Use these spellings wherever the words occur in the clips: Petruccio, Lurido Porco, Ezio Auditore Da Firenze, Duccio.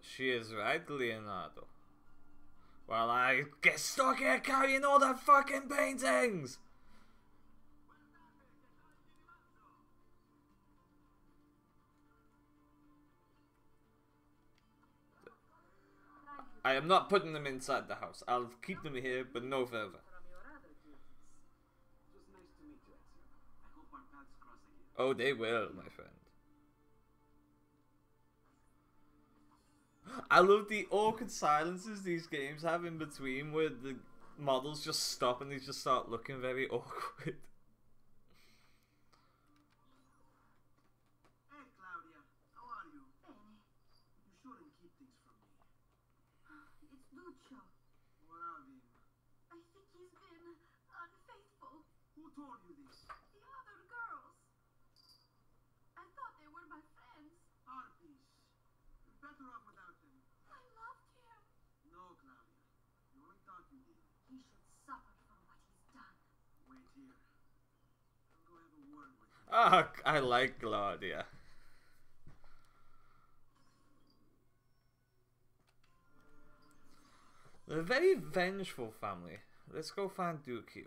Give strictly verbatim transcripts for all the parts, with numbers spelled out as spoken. She is right, Leonardo. Well, I get stuck here carrying all the fucking paintings! I am not putting them inside the house. I'll keep them here, but no further. Oh, they will, my friend. I love the awkward silences these games have in between where the models just stop and they just start looking very awkward. Hey, Claudia, how are you? Bene. You shouldn't keep things from me. It's Duccio. What of him? I think he's been unfaithful. Who told you this? The other girls. I thought they were my friends. Harpies. You're better off without. Ah, oh, I like Claudia. They're a very vengeful family. Let's go find Duccio.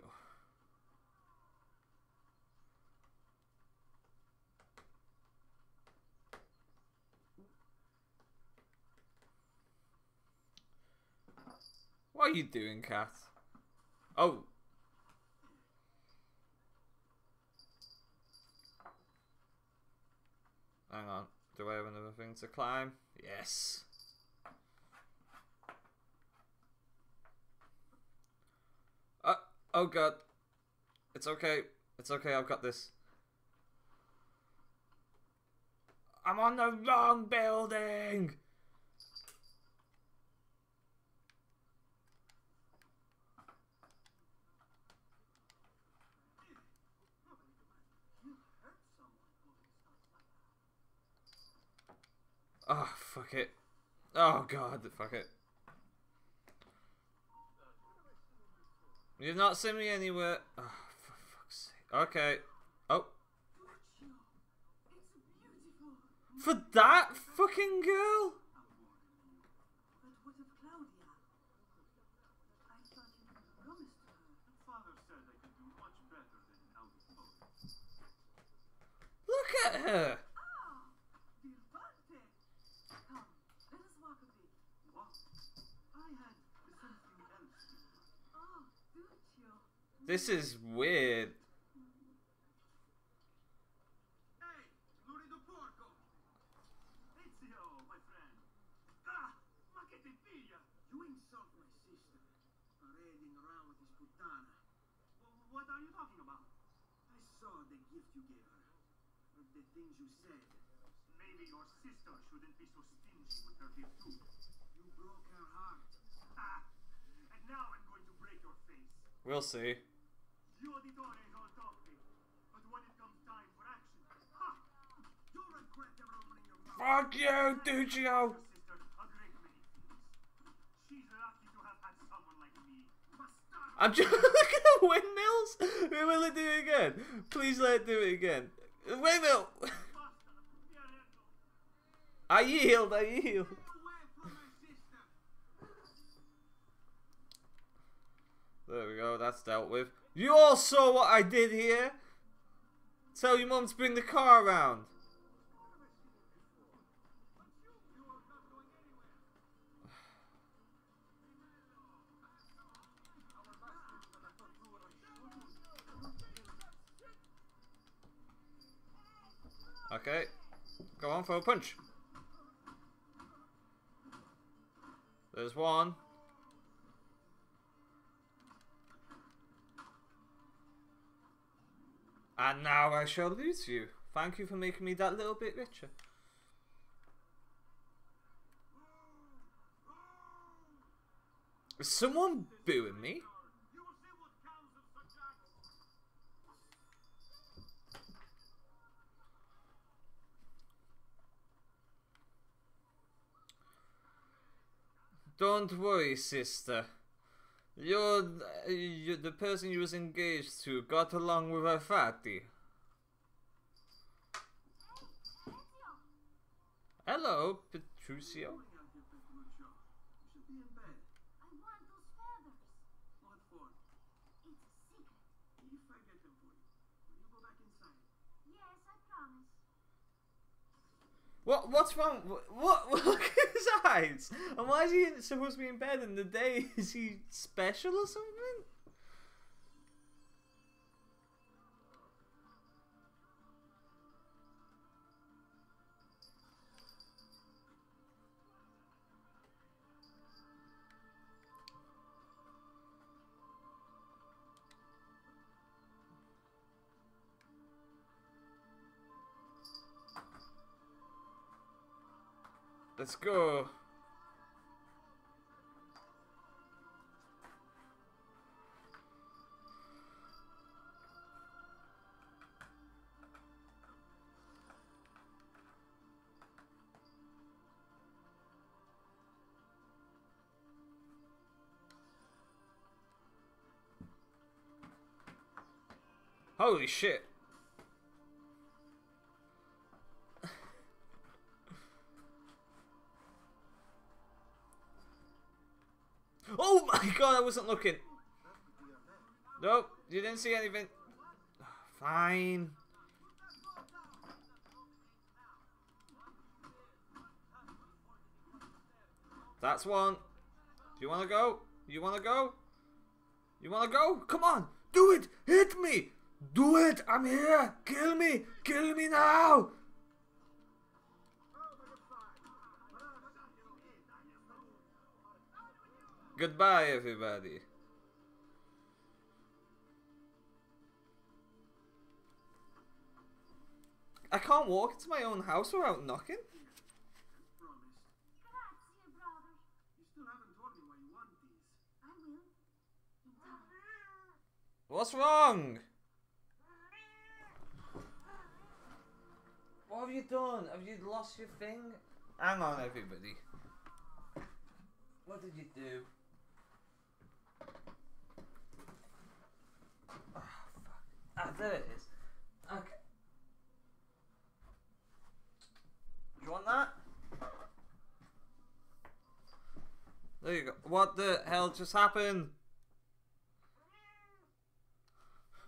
What are you doing, cat? Oh. Hang on, do I have another thing to climb? Yes! Oh, oh god. It's okay, it's okay, I've got this. I'm on the wrong building! Oh, fuck it. Oh, God, fuck it. You've not seen me anywhere. Oh, for fuck's sake. Okay. Oh. For that fucking girl? Look at her. This is weird. Hey, Lurido Porco. Ezio, my friend. Ah, ma che ti piglia? You insult my sister. Raiding around with this putana. What are you talking about? I saw the gift you gave her. But the things you said. Maybe your sister shouldn't be so stingy with her gift too. You broke her heart. Ah, and now I'm going to break your face. We'll see. Fuck you, Duccio! I'm just looking at windmills? Who will it do it again? Please let it do it again. Windmill! I yield, I yield. There we go, that's dealt with. You all saw what I did here! Tell your mum to bring the car around! Okay, go on for a punch. There's one. And now I shall lose you. Thank you for making me that little bit richer. Is someone booing me? Don't worry, sister. You're, you're the person you was engaged to got along with her fatty. Hello, Petruccio. You should be in bed. I want those feathers. What for? It's a secret. If I get them for you, will you go back inside? Yes, I promise. What? What's wrong? What? Look at his eyes. And why is he supposed to be in bed in the day? Is he special or something? Let's go. Holy shit. Oh my god, I wasn't looking. Nope, you didn't see anything. Fine. That's one. Do you want to go? You want to go? You want to go? Come on. Do it. Hit me. Do it. I'm here. Kill me. Kill me now. Goodbye, everybody. I can't walk into my own house without knocking. Grazie, brother. You still haven't told me why you want these. I will. What's wrong? What have you done? Have you lost your thing? Hang on, everybody. What did you do? Ah, oh, fuck. Ah, there it is. Okay. You want that? There you go. What the hell just happened?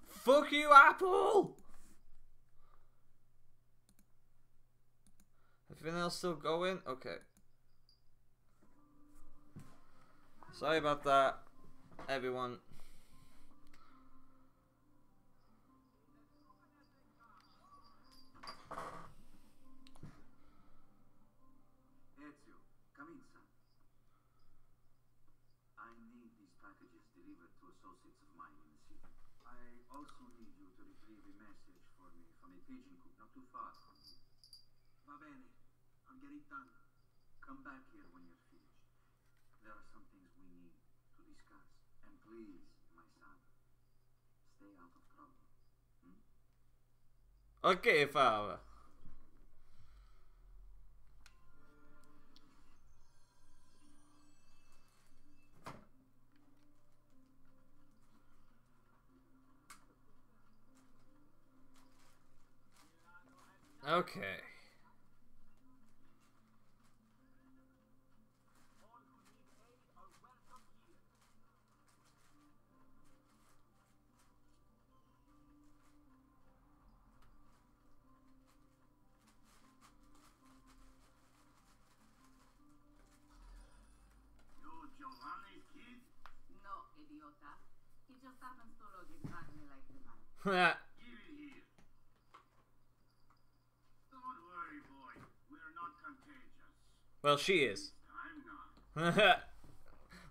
Fuck you, Apple! Everything else still going? Okay. Sorry about that, everyone. Ezio, come in, son. I need these packages delivered to associates of mine in the city. I also need you to retrieve a message for me from a pigeon coop not too far from me. Va bene, I'll get it done. Come back here when you're finished. There are some things we need to discuss. And please, my son, stay out of trouble. Hmm? Okay, father. Okay. It just happens to look exactly like the man. Give it here. Don't worry, boy. We're not contagious. Well, she is. I'm not.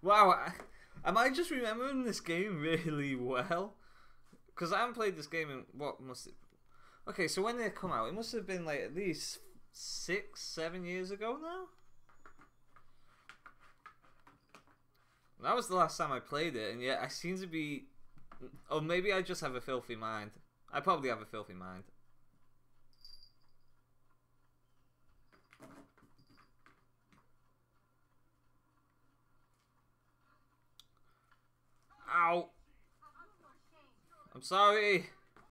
Wow, I, am I just remembering this game really well? Because I haven't played this game in what must it... Okay, so when they come out, it must have been like at least six, seven years ago now? That was the last time I played it, and yet I seem to be... Or maybe I just have a filthy mind. I probably have a filthy mind. Ow! I'm sorry!